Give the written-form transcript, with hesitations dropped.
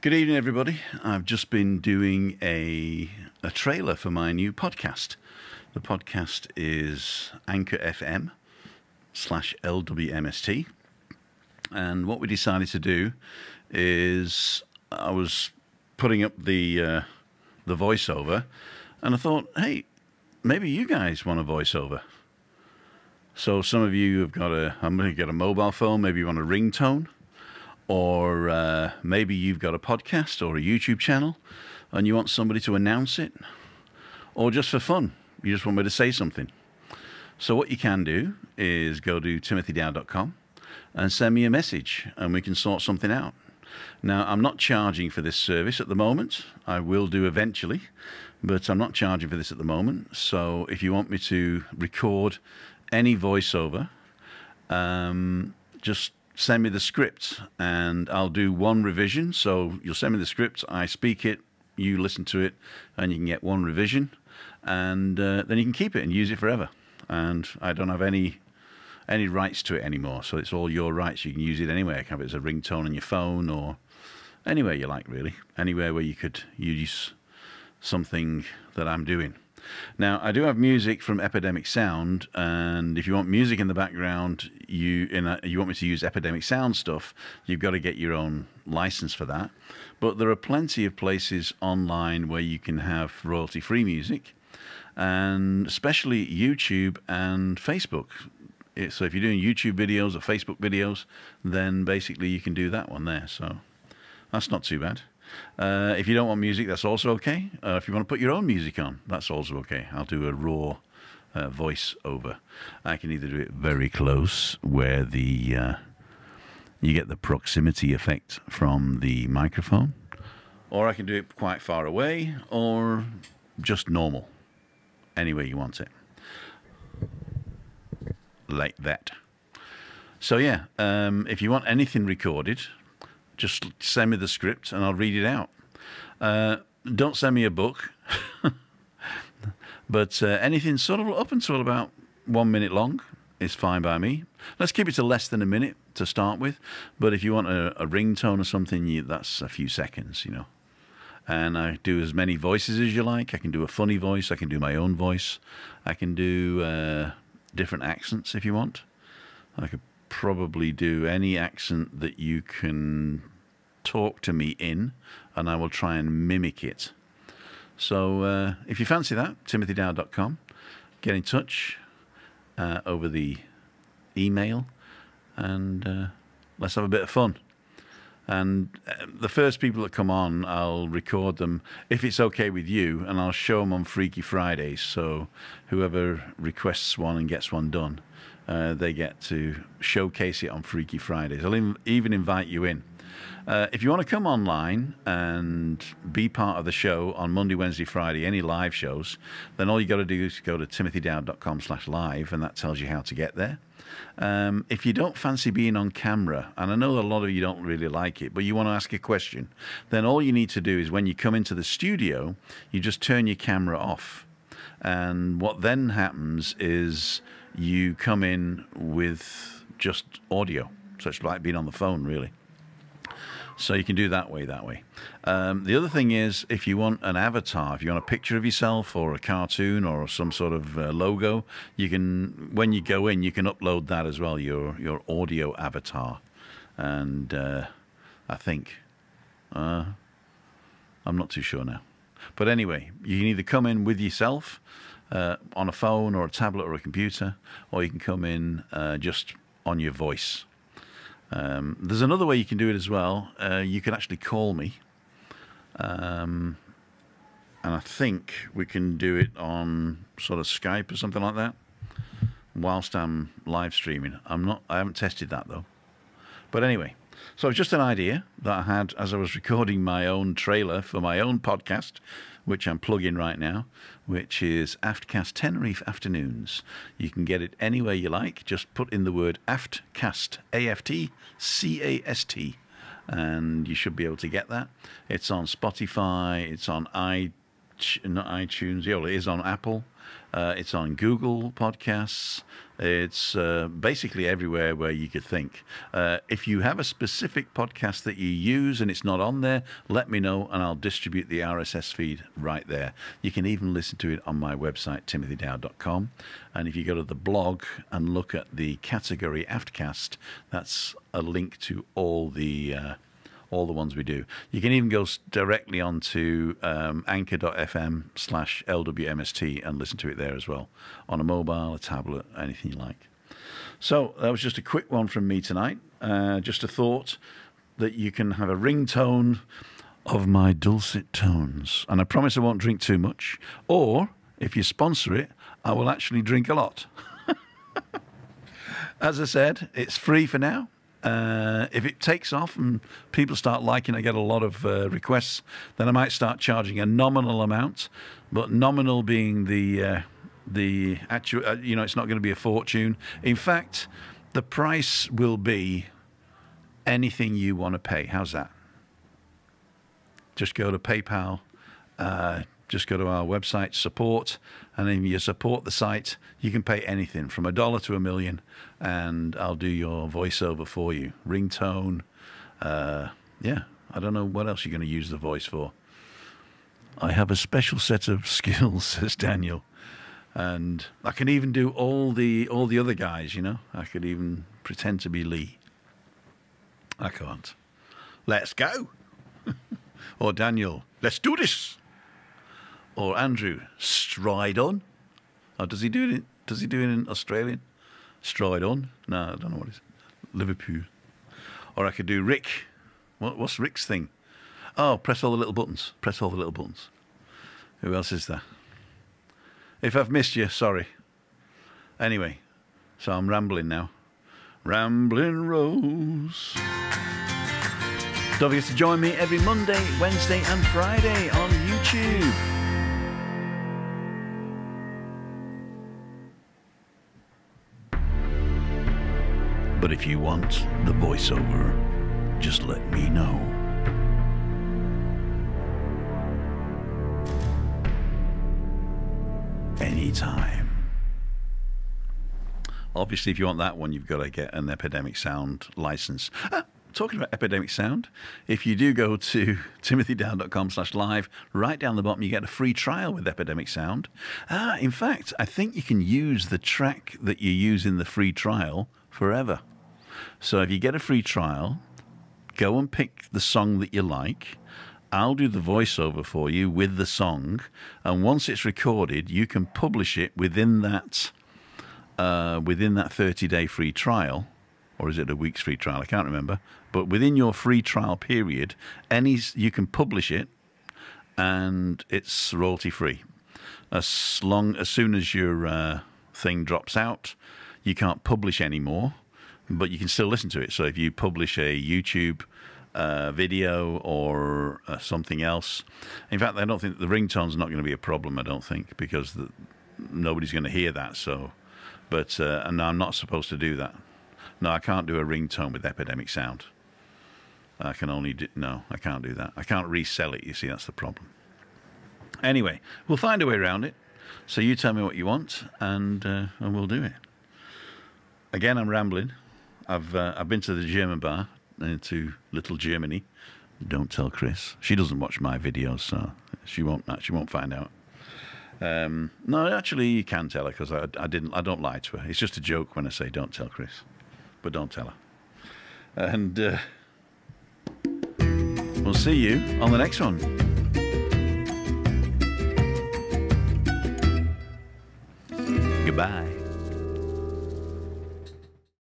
Good evening, everybody. I've just been doing a trailer for my new podcast. The podcast is Anchor FM / LWMST. And what we decided to do is I was putting up the voiceover, and I thought, hey, maybe you guys want a voiceover. So some of you have got I'm going to get a mobile phone, maybe you want a ringtone. Or maybe you've got a podcast or a YouTube channel and you want somebody to announce it. Or just for fun, you just want me to say something. So what you can do is go to timothydowd.com and send me a message and we can sort something out. Now, I'm not charging for this service at the moment. I will do eventually, but I'm not charging for this at the moment. So if you want me to record any voiceover, just send me the script and I'll do one revision. So you'll send me the script, I speak it, you listen to it, and you can get one revision, and then you can keep it and use it forever. And I don't have any rights to it anymore, so it's all your rights. You can use it anywhere. You can have it as a ringtone on your phone or anywhere you like, really. Anywhere where you could use something that I'm doing. Now, I do have music from Epidemic Sound, and if you want music in the background, you want me to use Epidemic Sound stuff, you've got to get your own license for that. But there are plenty of places online where you can have royalty-free music, and especially YouTube and Facebook. So if you're doing YouTube videos or Facebook videos, then basically you can do that one there. So that's not too bad. If you don't want music, that's also okay. If you want to put your own music on, that's also okay. I'll do a raw voice over. I can either do it very close, where you get the proximity effect from the microphone, or I can do it quite far away, or just normal, any way you want it, like that. So yeah, if you want anything recorded, just send me the script and I'll read it out. Don't send me a book. But anything sort of up until about 1 minute long is fine by me. Let's keep it to less than a minute to start with. But if you want a ringtone or something, that's a few seconds, you know. And I do as many voices as you like. I can do a funny voice. I can do my own voice. I can do different accents if you want. I could probably do any accent that you can talk to me in, and I will try and mimic it. So if you fancy that, timothydowd.com, get in touch over the email, and let's have a bit of fun. And the first people that come on, I'll record them if it's okay with you, and I'll show them on Freaky Fridays. So whoever requests one and gets one done, they get to showcase it on Freaky Fridays. I'll even invite you in. If you want to come online and be part of the show on Monday, Wednesday, Friday, any live shows, then all you got to do is go to timothydowd.com/live, and that tells you how to get there. If you don't fancy being on camera, and I know a lot of you don't really like it, but you want to ask a question, then all you need to do is when you come into the studio, you just turn your camera off. And what then happens is you come in with just audio, such like being on the phone, really. So you can do that way. The other thing is, if you want an avatar, if you want a picture of yourself or a cartoon or some sort of logo, you can, when you go in, you can upload that as well, your audio avatar. And I think, I'm not too sure now. But anyway, you can either come in with yourself, on a phone or a tablet or a computer, or you can come in just on your voice. There's another way you can do it as well. You can actually call me, and I think we can do it on sort of Skype or something like that whilst I'm live streaming. I haven't tested that though. But anyway, so it's just an idea that I had as I was recording my own trailer for my own podcast, which I'm plugging right now, which is AftCast Tenerife Afternoons. You can get it anywhere you like. Just put in the word AftCast, AftCast, and you should be able to get that. It's on Spotify, it's on not iTunes. Yeah, well, it is on Apple. It's on Google Podcasts. It's basically everywhere where you could think. If you have a specific podcast that you use and it's not on there, let me know and I'll distribute the RSS feed right there. You can even listen to it on my website, timothydowd.com. And if you go to the blog and look at the category AftCast, that's a link to all the ones we do. You can even go directly onto anchor.fm/LWMST and listen to it there as well, on a mobile, a tablet, anything you like. So that was just a quick one from me tonight. Just a thought that you can have a ringtone of my dulcet tones. And I promise I won't drink too much. Or, if you sponsor it, I will actually drink a lot. As I said, it's free for now. If it takes off and people start liking, I get a lot of requests, then I might start charging a nominal amount, but nominal being the actual, it's not going to be a fortune. In fact, the price will be anything you want to pay. How's that? Just go to PayPal, just go to our website, support, and if you support the site, you can pay anything from $1 to $1 million, and I'll do your voiceover for you. Ringtone. Yeah, I don't know what else you're going to use the voice for. I have a special set of skills, says Daniel. And I can even do all the other guys, I could even pretend to be Lee. I can't. Let's go. Or Daniel, let's do this. Or Andrew, stride on. Oh, does he do it in Australian? Stride on? No, I don't know what it is. Liverpool. Or I could do Rick. What's Rick's thing? Oh, press all the little buttons. Press all the little buttons. Who else is there? If I've missed you, sorry. Anyway, so I'm rambling now. Rambling Rose. Don't forget to join me every Monday, Wednesday and Friday on YouTube. But if you want the voiceover, just let me know. Anytime. Obviously, if you want that one, you've got to get an Epidemic Sound license. Talking about Epidemic Sound, if you do go to timothydowd.com/live, right down the bottom, you get a free trial with Epidemic Sound. In fact, I think you can use the track that you use in the free trial forever. So if you get a free trial, go and pick the song that you like. I'll do the voiceover for you with the song, and once it's recorded, you can publish it within that 30-day free trial, or is it a week's free trial? I can't remember. But within your free trial period, you can publish it, and it's royalty-free. As soon as your thing drops out, you can't publish anymore, but you can still listen to it. So if you publish a YouTube video or something else, in fact, I don't think the ringtone's not going to be a problem. I don't think, because nobody's going to hear that. So, but and I'm not supposed to do that. No, I can't do a ringtone with Epidemic Sound. I can only I can't do that. I can't resell it. You see, that's the problem. Anyway, we'll find a way around it. So you tell me what you want, and we'll do it. Again, I'm rambling. I've been to the German bar, to Little Germany. Don't tell Chris. She doesn't watch my videos, so she won't find out. No, actually, you can tell her, because I don't lie to her. It's just a joke when I say don't tell Chris, but don't tell her. And we'll see you on the next one. Goodbye.